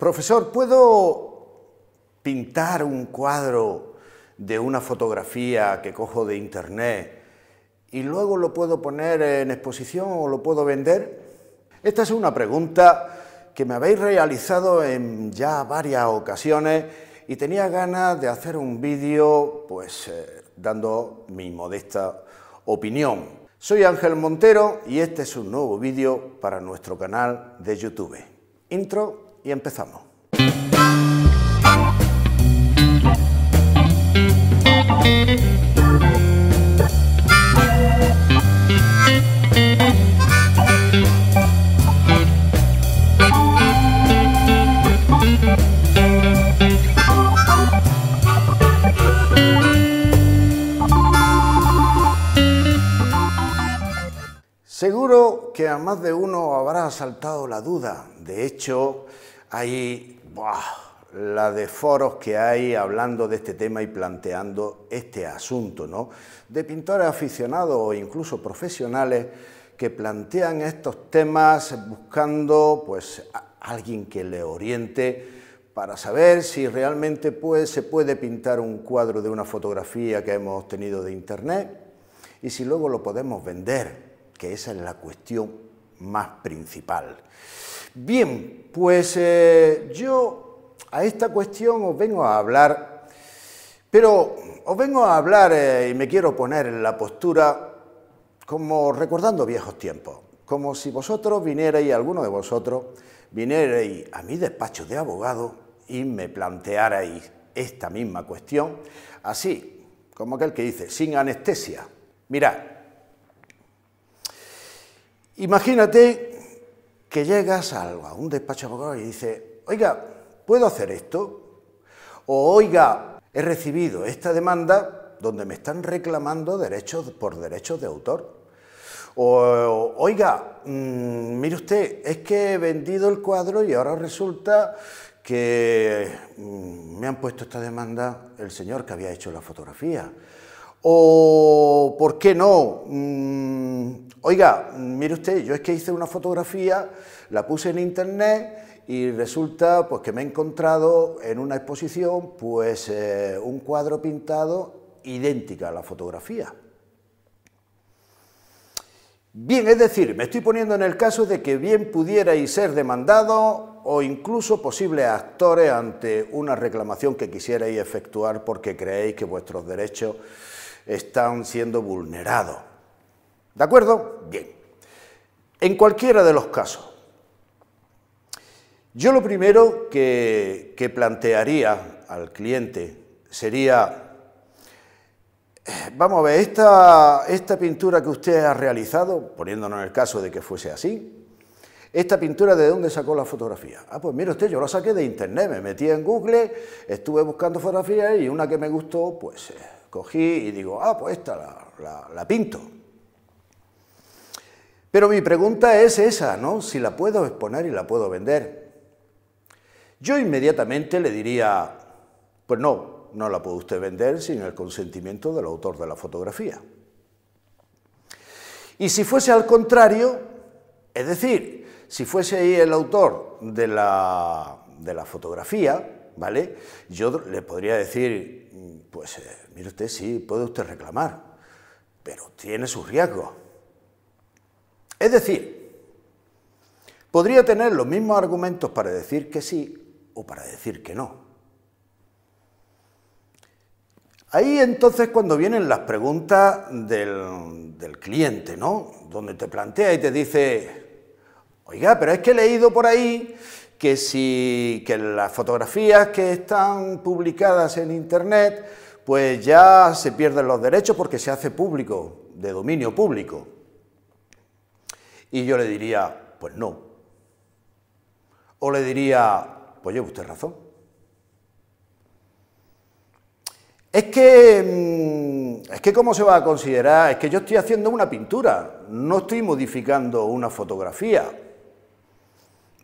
Profesor, ¿puedo pintar un cuadro de una fotografía que cojo de internet y luego lo puedo poner en exposición o lo puedo vender? Esta es una pregunta que me habéis realizado en ya varias ocasiones y tenía ganas de hacer un vídeo pues dando mi modesta opinión. Soy Hangel Montero y este es un nuevo vídeo para nuestro canal de YouTube. Intro y empezamos. Seguro que a más de uno habrá asaltado la duda. De hecho, hay la de foros que hay hablando de este tema y planteando este asunto, ¿no? De pintores aficionados o incluso profesionales que plantean estos temas buscando pues a alguien que le oriente para saber si realmente pues, se puede pintar un cuadro de una fotografía que hemos obtenido de internet y si luego lo podemos vender, que esa es la cuestión más principal. Bien, pues yo a esta cuestión os vengo a hablar, pero os vengo a hablar y me quiero poner en la postura como recordando viejos tiempos, como si vosotros vinierais, alguno de vosotros, vinierais a mi despacho de abogado y me plantearais esta misma cuestión, así, como aquel que dice, sin anestesia. Mirad, imagínate que llegas a un despacho de abogados y dices, oiga, ¿puedo hacer esto? O, oiga, he recibido esta demanda donde me están reclamando derechos por derechos de autor. O, oiga, mire usted, es que he vendido el cuadro y ahora resulta que me han puesto esta demanda el señor que había hecho la fotografía. O, ¿por qué no? Oiga, mire usted, yo es que hice una fotografía, la puse en internet y resulta pues, que me he encontrado en una exposición pues, un cuadro pintado idéntica a la fotografía. Bien, es decir, me estoy poniendo en el caso de que bien pudierais ser demandados o incluso posibles actores ante una reclamación que quisierais efectuar porque creéis que vuestros derechos están siendo vulnerados. ¿De acuerdo? Bien. En cualquiera de los casos, yo lo primero que plantearía al cliente sería, vamos a ver, esta pintura que usted ha realizado, poniéndonos en el caso de que fuese así, ¿esta pintura de dónde sacó la fotografía? Ah, pues mire usted, yo la saqué de internet, me metí en Google, estuve buscando fotografías y una que me gustó, pues cogí y digo, ah, pues esta la pinto. Pero mi pregunta es esa, ¿no? Si la puedo exponer y la puedo vender. Yo inmediatamente le diría, pues no la puede usted vender sin el consentimiento del autor de la fotografía. Y si fuese al contrario, es decir, si fuese ahí el autor de la fotografía, ¿vale? Yo le podría decir, pues, mire usted, sí, puede usted reclamar, pero tiene sus riesgos. Es decir, podría tener los mismos argumentos para decir que sí o para decir que no. Ahí entonces cuando vienen las preguntas del cliente, ¿no? Donde te plantea y te dice, oiga, pero es que he leído por ahí que las fotografías que están publicadas en internet, pues ya se pierden los derechos porque se hace público, de dominio público. Y yo le diría, pues no. O le diría, pues lleva usted razón. Es que ¿cómo se va a considerar? Es que yo estoy haciendo una pintura, no estoy modificando una fotografía.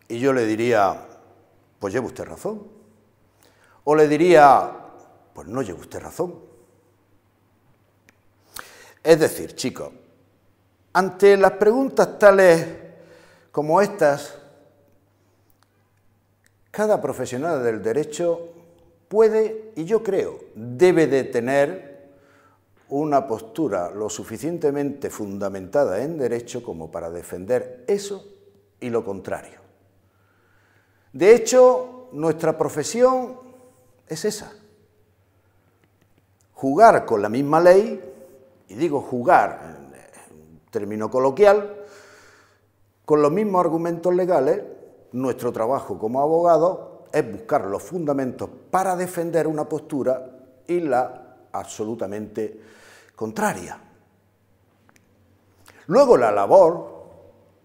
Y yo le diría, pues lleva usted razón. O le diría, pues no lleva usted razón. Es decir, chicos, ante las preguntas tales como estas, Cada profesional del derecho puede, y yo creo, debe de tener una postura lo suficientemente fundamentada en derecho como para defender eso y lo contrario. De hecho, nuestra profesión es esa. Jugar con la misma ley, y digo jugar en término coloquial, con los mismos argumentos legales. Nuestro trabajo como abogados es buscar los fundamentos para defender una postura y la absolutamente contraria. Luego la labor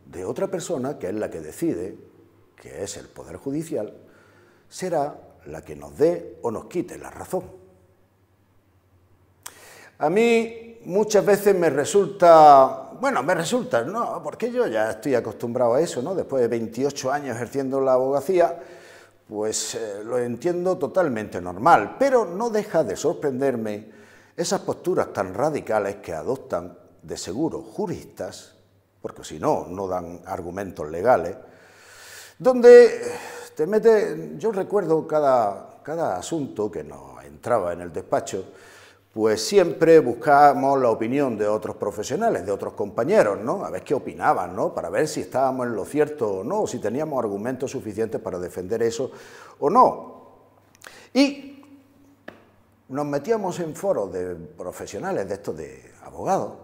de otra persona, que es la que decide, que es el Poder Judicial, será la que nos dé o nos quite la razón. A mí muchas veces me resulta... Bueno, me resulta, no, porque yo ya estoy acostumbrado a eso, ¿no? Después de 28 años ejerciendo la abogacía, pues lo entiendo totalmente normal, pero no deja de sorprenderme esas posturas tan radicales que adoptan, de seguro, juristas, porque si no, no dan argumentos legales, donde te mete... Yo recuerdo cada asunto que nos entraba en el despacho, pues siempre buscábamos la opinión de otros profesionales, de otros compañeros, ¿no? A ver qué opinaban, ¿no? Para ver si estábamos en lo cierto o no, o si teníamos argumentos suficientes para defender eso o no. Y nos metíamos en foros de profesionales, de estos de abogados,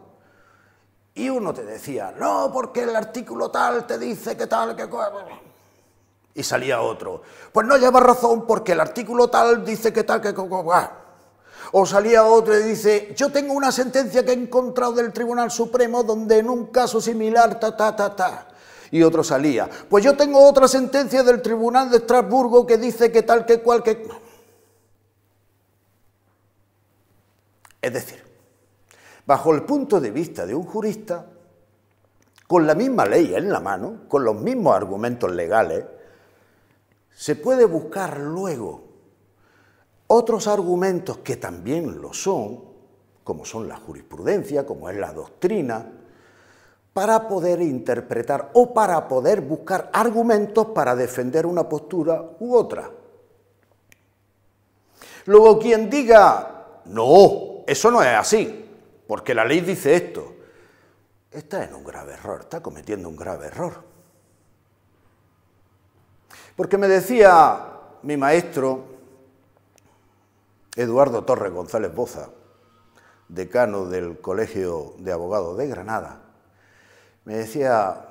y uno te decía, no, porque el artículo tal te dice que tal, que... Y salía otro, pues no lleva razón porque el artículo tal dice que tal, que... O salía otro y dice, yo tengo una sentencia que he encontrado del Tribunal Supremo donde en un caso similar, Y otro salía, pues yo tengo otra sentencia del Tribunal de Estrasburgo que dice que tal, que cual, que... Es decir, bajo el punto de vista de un jurista, con la misma ley en la mano, con los mismos argumentos legales, se puede buscar luego otros argumentos que también lo son, como son la jurisprudencia, como es la doctrina, para poder interpretar o para poder buscar argumentos para defender una postura u otra. Luego quien diga, no, eso no es así, porque la ley dice esto, está en un grave error, está cometiendo un grave error. Porque me decía mi maestro, Eduardo Torres González Boza, decano del Colegio de Abogados de Granada, me decía,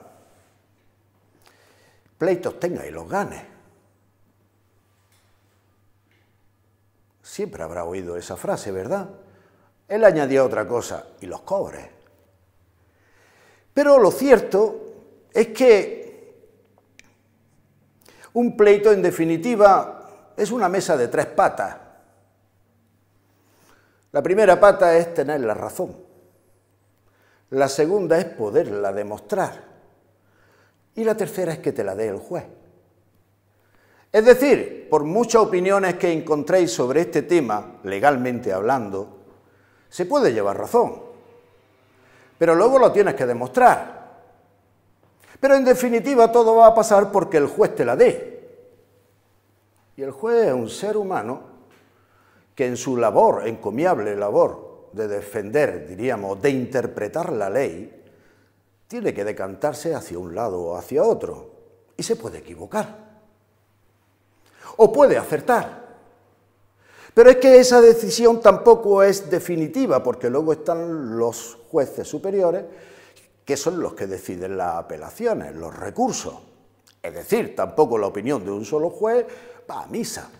pleitos tenga y los gane. Siempre habrá oído esa frase, ¿verdad? Él añadía otra cosa, y los cobre. Pero lo cierto es que un pleito, en definitiva, es una mesa de tres patas. La primera pata es tener la razón, la segunda es poderla demostrar y la tercera es que te la dé el juez. Es decir, por muchas opiniones que encontréis sobre este tema, legalmente hablando, se puede llevar razón, pero luego lo tienes que demostrar. Pero en definitiva todo va a pasar porque el juez te la dé. Y el juez es un ser humano que en su labor, encomiable labor, de defender, diríamos, de interpretar la ley, tiene que decantarse hacia un lado o hacia otro, y se puede equivocar, o puede acertar. Pero es que esa decisión tampoco es definitiva, porque luego están los jueces superiores, que son los que deciden las apelaciones, los recursos. Es decir, tampoco la opinión de un solo juez va a misa.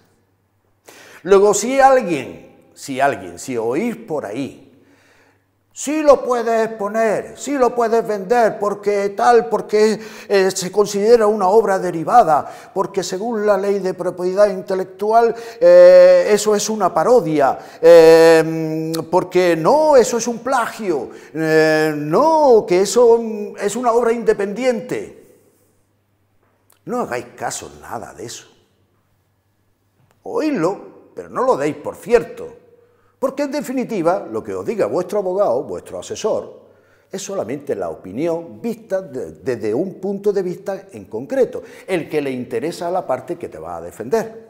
Luego, si oís por ahí, sí lo puedes exponer, sí lo puedes vender, porque tal, porque se considera una obra derivada, porque según la ley de propiedad intelectual eso es una parodia, porque no, eso es un plagio, no, que eso es una obra independiente. No hagáis caso nada de eso. Oídlo, pero no lo deis por cierto, porque en definitiva lo que os diga vuestro abogado, vuestro asesor, es solamente la opinión vista desde un punto de vista en concreto, el que le interesa a la parte que te va a defender.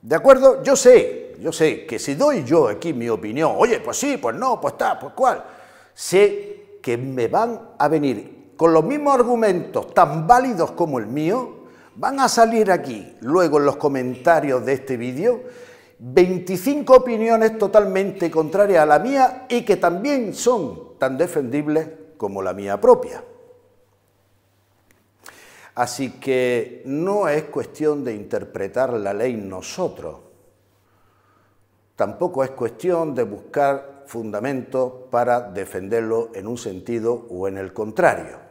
¿De acuerdo? Yo sé que si doy yo aquí mi opinión, oye, pues sí, pues no, pues tal, pues cual, sé que me van a venir con los mismos argumentos tan válidos como el mío, van a salir aquí, luego en los comentarios de este vídeo, 25 opiniones totalmente contrarias a la mía y que también son tan defendibles como la mía propia. Así que no es cuestión de interpretar la ley nosotros, tampoco es cuestión de buscar fundamentos para defenderlo en un sentido o en el contrario.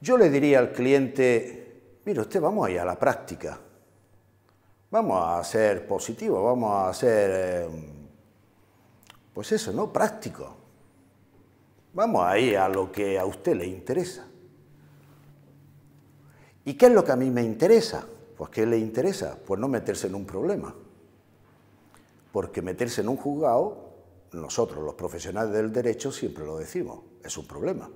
Yo le diría al cliente, mire usted, vamos a ir a la práctica, vamos a ser positivos, vamos a ser, pues eso, ¿no?, prácticos, vamos a ir a lo que a usted le interesa. ¿Y qué es lo que a mí me interesa? Pues ¿qué le interesa? Pues no meterse en un problema. Porque meterse en un juzgado, nosotros los profesionales del derecho siempre lo decimos, es un problema.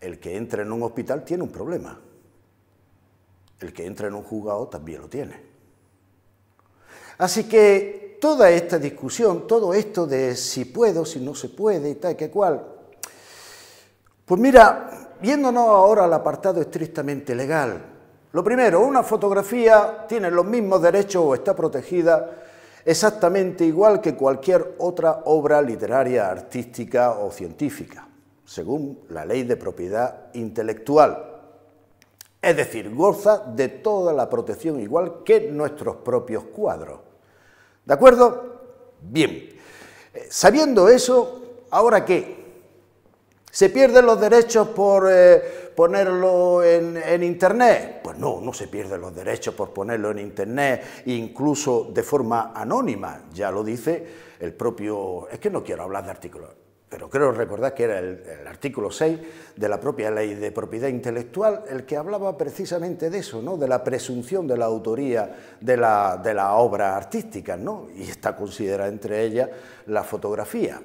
El que entra en un hospital tiene un problema. El que entra en un juzgado también lo tiene. Así que toda esta discusión, todo esto de si puedo, si no se puede y tal, que cual. Pues mira, viéndonos ahora al apartado estrictamente legal, lo primero, una fotografía tiene los mismos derechos o está protegida exactamente igual que cualquier otra obra literaria, artística o científica, según la ley de propiedad intelectual. Es decir, goza de toda la protección igual que nuestros propios cuadros. ¿De acuerdo? Bien. Sabiendo eso, ¿ahora qué? ¿Se pierden los derechos por ponerlo en Internet? Pues no, no se pierden los derechos por ponerlo en Internet, incluso de forma anónima, ya lo dice el propio... Es que no quiero hablar de artículos, pero creo recordar que era el artículo 6 de la propia ley de propiedad intelectual el que hablaba precisamente de eso, ¿no?, de la presunción de la autoría de la obra artística, ¿no?, y está considerada entre ellas la fotografía.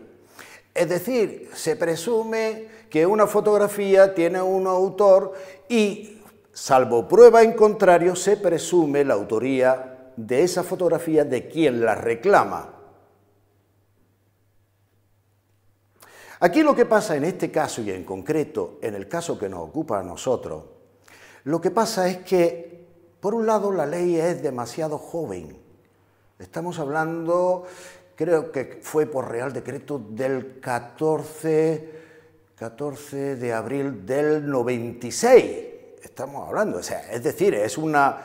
Es decir, se presume que una fotografía tiene un autor y, salvo prueba en contrario, se presume la autoría de esa fotografía de quien la reclama. Aquí lo que pasa en este caso y en concreto, en el caso que nos ocupa a nosotros, lo que pasa es que, por un lado, la ley es demasiado joven. Estamos hablando... Creo que fue por Real Decreto del 14 de abril del 96, estamos hablando, o sea, es decir, es una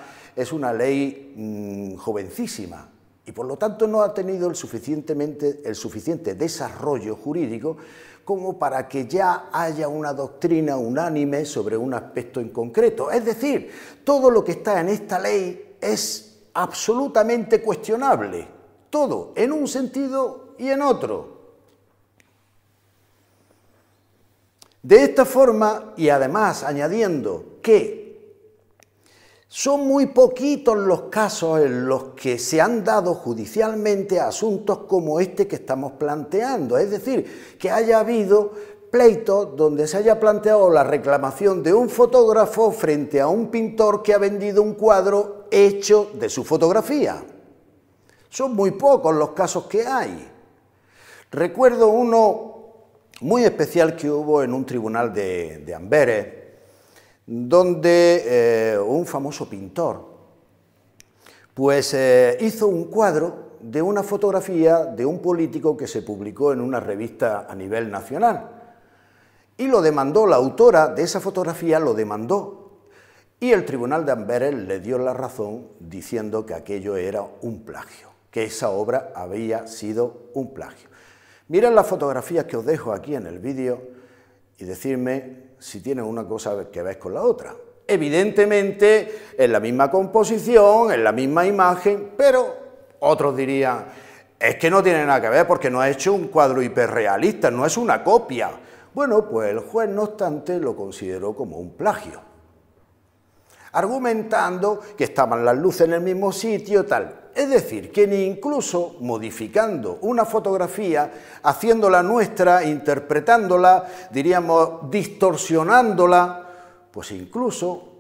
ley jovencísima y por lo tanto no ha tenido el suficiente desarrollo jurídico como para que ya haya una doctrina unánime sobre un aspecto en concreto. Es decir, todo lo que está en esta ley es absolutamente cuestionable. Todo, en un sentido y en otro. De esta forma, y además añadiendo que son muy poquitos los casos en los que se han dado judicialmente asuntos como este que estamos planteando, es decir, que haya habido pleitos donde se haya planteado la reclamación de un fotógrafo frente a un pintor que ha vendido un cuadro hecho de su fotografía. Son muy pocos los casos que hay. Recuerdo uno muy especial que hubo en un tribunal de Amberes, donde un famoso pintor pues, hizo un cuadro de una fotografía de un político que se publicó en una revista a nivel nacional. Y lo demandó, la autora de esa fotografía lo demandó. Y el Tribunal de Amberes le dio la razón diciendo que aquello era un plagio, que esa obra había sido un plagio. Mirad las fotografías que os dejo aquí en el vídeo y decidme si tiene una cosa que ver con la otra. Evidentemente, en la misma composición, en la misma imagen, pero otros dirían, es que no tiene nada que ver porque no ha hecho un cuadro hiperrealista, no es una copia. Bueno, pues el juez, no obstante, lo consideró como un plagio. argumentando que estaban las luces en el mismo sitio, tal. Es decir, que ni incluso modificando una fotografía, haciéndola nuestra, interpretándola, diríamos, distorsionándola, pues incluso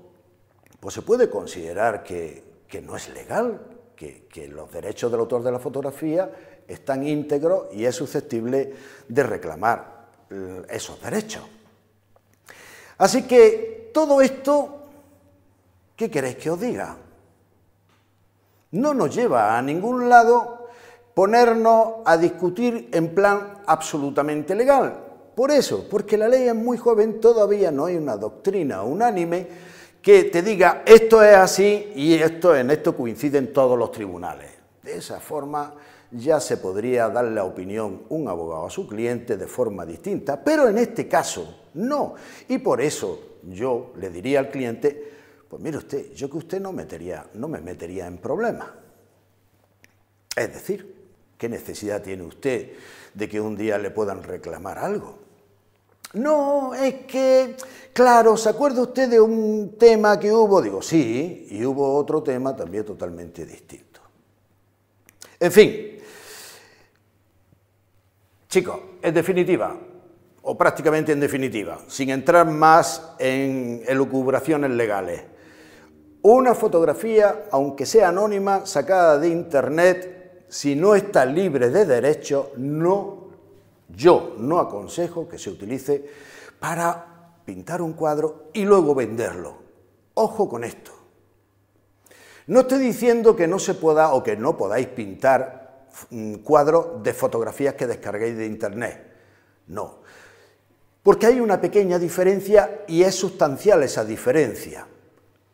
pues se puede considerar que no es legal, que los derechos del autor de la fotografía están íntegros y es susceptible de reclamar esos derechos. Así que todo esto, ¿qué queréis que os diga? No nos lleva a ningún lado ponernos a discutir en plan absolutamente legal. Por eso, porque la ley es muy joven, todavía no hay una doctrina unánime que te diga esto es así y esto en esto coinciden todos los tribunales. De esa forma ya se podría dar la opinión un abogado a su cliente de forma distinta, pero en este caso no. Y por eso yo le diría al cliente: pues mire usted, yo que usted no me metería en problemas. Es decir, ¿qué necesidad tiene usted de que un día le puedan reclamar algo? No, es que, claro, ¿se acuerda usted de un tema que hubo? Digo, sí, y hubo otro tema también totalmente distinto. En fin, chicos, en definitiva, o prácticamente en definitiva, sin entrar más en elucubraciones legales, una fotografía, aunque sea anónima, sacada de internet, si no está libre de derechos, yo no aconsejo que se utilice para pintar un cuadro y luego venderlo. Ojo con esto. No estoy diciendo que no se pueda o que no podáis pintar cuadros de fotografías que descarguéis de internet. No. Porque hay una pequeña diferencia y es sustancial esa diferencia,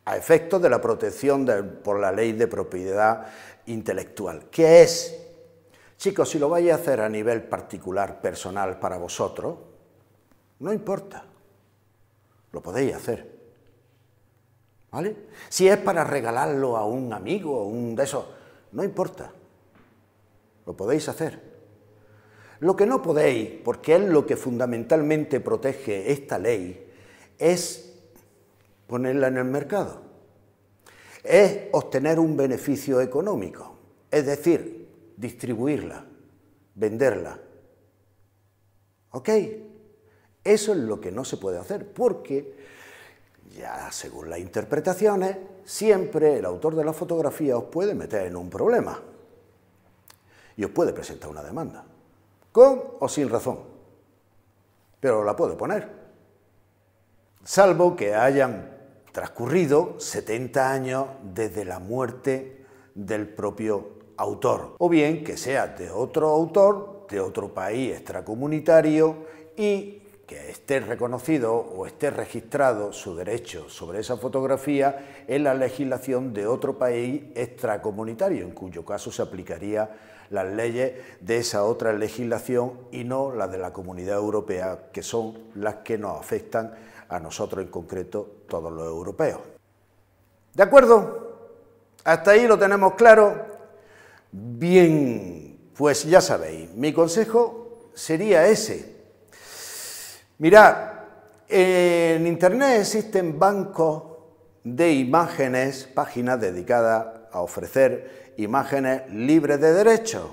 a efectos de la protección por la ley de propiedad intelectual. ¿Qué es? Chicos, si lo vais a hacer a nivel particular, personal, para vosotros, no importa, lo podéis hacer, ¿vale? Si es para regalarlo a un amigo, un de esos, no importa, lo podéis hacer. Lo que no podéis, porque es lo que fundamentalmente protege esta ley, es ponerla en el mercado, es obtener un beneficio económico, es decir, distribuirla, venderla. ¿Ok? Eso es lo que no se puede hacer, porque ya según las interpretaciones, siempre el autor de la fotografía os puede meter en un problema y os puede presentar una demanda. Con o sin razón, pero la puedo poner, salvo que hayan transcurrido 70 años desde la muerte del propio autor, o bien que sea de otro autor, de otro país extracomunitario, y que esté reconocido o esté registrado su derecho sobre esa fotografía en la legislación de otro país extracomunitario, en cuyo caso se aplicaría las leyes de esa otra legislación y no las de la Comunidad Europea, que son las que nos afectan a nosotros en concreto, todos los europeos. ¿De acuerdo? ¿Hasta ahí lo tenemos claro? Bien, pues ya sabéis, mi consejo sería ese. Mirad, en internet existen bancos de imágenes, páginas dedicadas a ofrecer imágenes libres de derechos.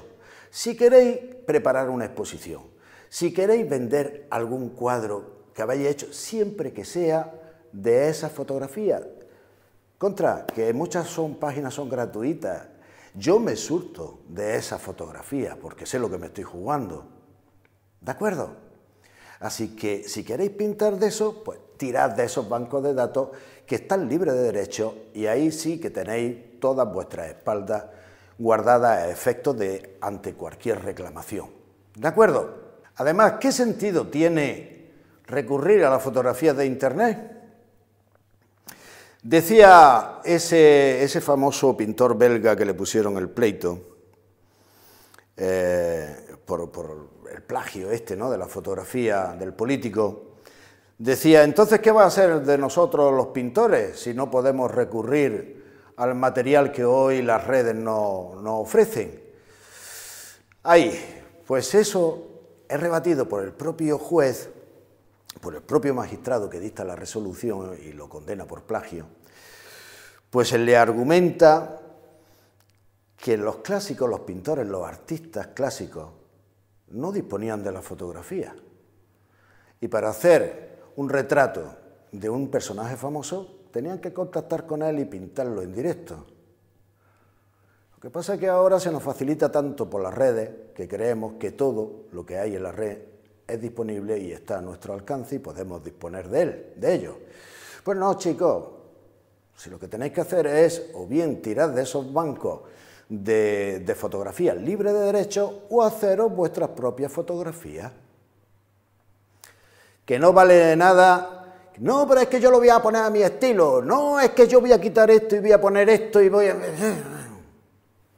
Si queréis preparar una exposición, si queréis vender algún cuadro que habéis hecho, siempre que sea de esas fotografías, contra que muchas páginas son gratuitas, yo me surto de esas fotografías porque sé lo que me estoy jugando, ¿de acuerdo? Así que si queréis pintar de eso, pues tirad de esos bancos de datos que están libres de derechos y ahí sí que tenéis todas vuestras espaldas guardadas a efectos de ante cualquier reclamación. ¿De acuerdo? Además, ¿qué sentido tiene recurrir a las fotografías de internet? Decía ese famoso pintor belga que le pusieron el pleito por el plagio este, ¿no?, de la fotografía del político. Decía, entonces, ¿qué va a hacer de nosotros los pintores si no podemos recurrir al material que hoy las redes nos ofrecen? Ahí, pues eso es rebatido por el propio juez, por el propio magistrado que dicta la resolución y lo condena por plagio, Pues él le argumenta que los clásicos, los pintores, los artistas clásicos, no disponían de la fotografía. Y para hacer un retrato de un personaje famoso, tenían que contactar con él y pintarlo en directo. Lo que pasa es que ahora se nos facilita tanto por las redes, que creemos que todo lo que hay en la red es disponible y está a nuestro alcance y podemos disponer de él, de ello. Pues no, chicos, si lo que tenéis que hacer es o bien tirar de esos bancos de fotografías libres de derechos o haceros vuestras propias fotografías. Que no vale nada, no, pero es que yo lo voy a poner a mi estilo, no, es que yo voy a quitar esto y voy a poner esto y voy a...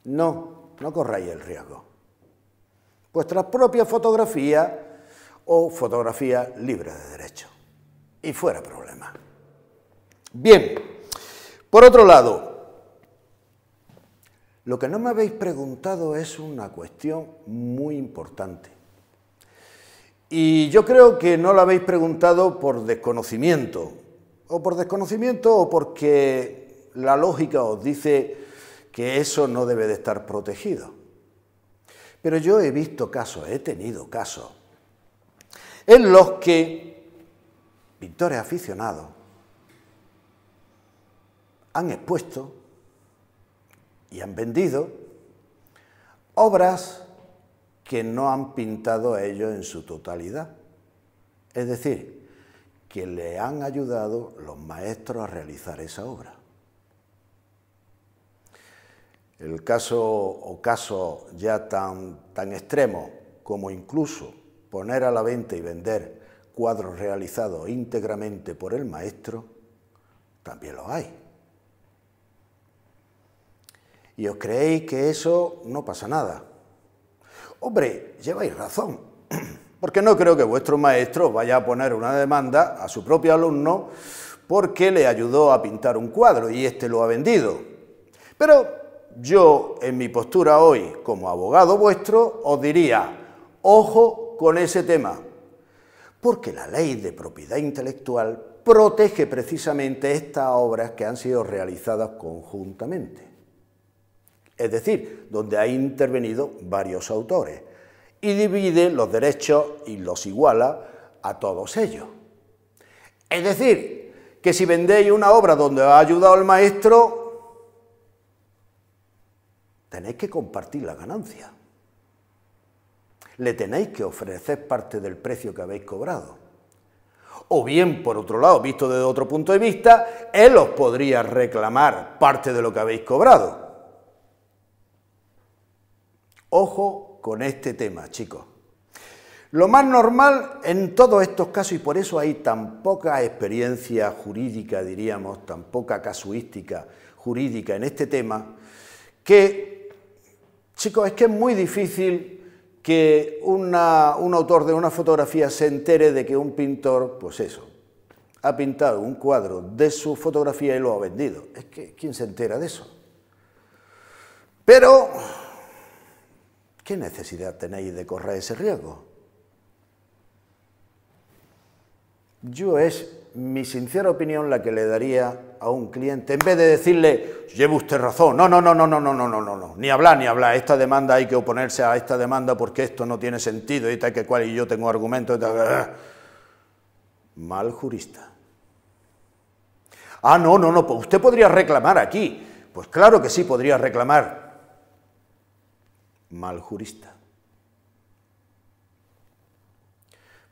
No, no corráis el riesgo. Vuestras propias fotografías o fotografías libres de derechos. Y fuera problema. Bien. Por otro lado, lo que no me habéis preguntado es una cuestión muy importante. Y yo creo que no la habéis preguntado por desconocimiento, o porque la lógica os dice que eso no debe de estar protegido. Pero yo he visto casos, he tenido casos, en los que pintores aficionados han expuesto y han vendido obras que no han pintado a ellos en su totalidad. Es decir, que le han ayudado los maestros a realizar esa obra. El caso o casos ya tan extremos como incluso poner a la venta y vender cuadros realizados íntegramente por el maestro, también los hay. Y os creéis que eso no pasa nada. Hombre, lleváis razón, porque no creo que vuestro maestro vaya a poner una demanda a su propio alumno porque le ayudó a pintar un cuadro y este lo ha vendido. Pero yo, en mi postura hoy, como abogado vuestro, os diría, ojo con ese tema, porque la ley de propiedad intelectual protege precisamente estas obras que han sido realizadas conjuntamente. Es decir, donde han intervenido varios autores, y divide los derechos y los iguala a todos ellos. Es decir, que si vendéis una obra donde ha ayudado el maestro, tenéis que compartir la ganancia. Le tenéis que ofrecer parte del precio que habéis cobrado. O bien, por otro lado, visto desde otro punto de vista, él os podría reclamar parte de lo que habéis cobrado. Ojo con este tema, chicos. Lo más normal en todos estos casos, y por eso hay tan poca experiencia jurídica, diríamos, tan poca casuística jurídica en este tema, que, chicos, es que es muy difícil que un autor de una fotografía se entere de que un pintor, pues eso, ha pintado un cuadro de su fotografía y lo ha vendido. Es que, ¿quién se entera de eso? Pero... ¿qué necesidad tenéis de correr ese riesgo? Yo es mi sincera opinión la que le daría a un cliente, en vez de decirle, lleve usted razón, no, ni hablar, esta demanda hay que oponerse a esta demanda porque esto no tiene sentido y tal que cual, y yo tengo argumentos y tal. Mal jurista. Ah, no, pues usted podría reclamar aquí. Pues claro que sí, podría reclamar. Mal jurista.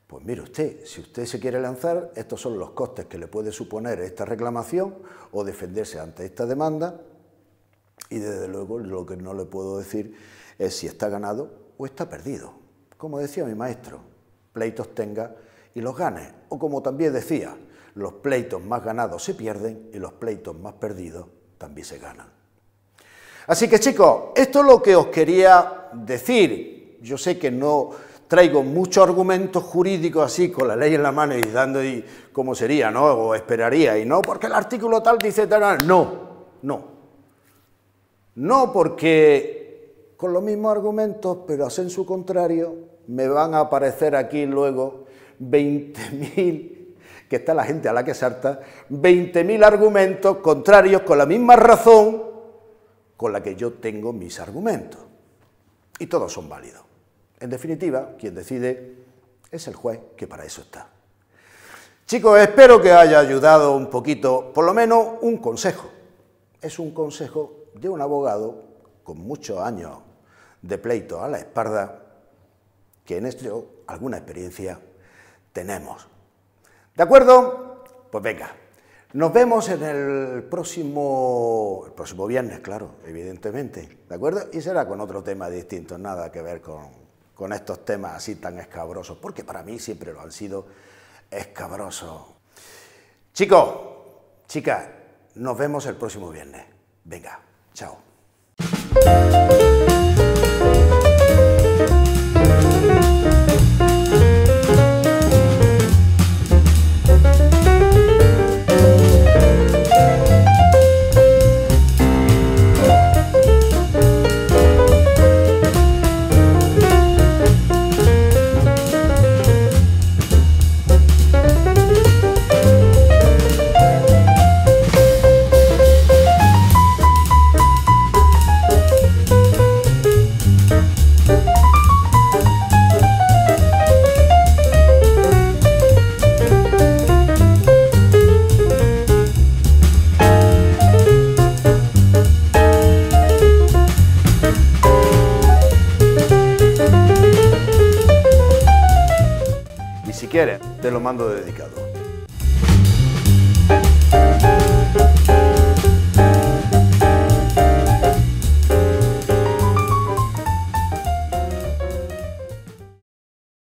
Pues mire usted, si usted se quiere lanzar, estos son los costes que le puede suponer esta reclamación o defenderse ante esta demanda, y desde luego lo que no le puedo decir es si está ganado o está perdido. Como decía mi maestro, pleitos tenga y los gane, o como también decía, los pleitos más ganados se pierden y los pleitos más perdidos también se ganan. Así que, chicos, esto es lo que os quería decir. Yo sé que no traigo muchos argumentos jurídicos así, con la ley en la mano y dando y cómo sería, ¿no? O esperaría, y no, porque el artículo tal dice tal. No, porque con los mismos argumentos, pero hacen su contrario, me van a aparecer aquí luego 20.000 que está la gente a la que salta, 20.000 argumentos contrarios con la misma razón con la que yo tengo mis argumentos. Y todos son válidos. En definitiva, quien decide es el juez, que para eso está. Chicos, espero que haya ayudado un poquito, por lo menos un consejo. Es un consejo de un abogado con muchos años de pleito a la espalda, que en esto alguna experiencia tenemos. ¿De acuerdo? Pues venga, nos vemos en el próximo viernes, claro, evidentemente, ¿de acuerdo? Y será con otro tema distinto, nada que ver con estos temas así tan escabrosos, porque para mí siempre lo han sido escabrosos. Chicos, chicas, nos vemos el próximo viernes. Venga, chao. Te lo mando dedicado.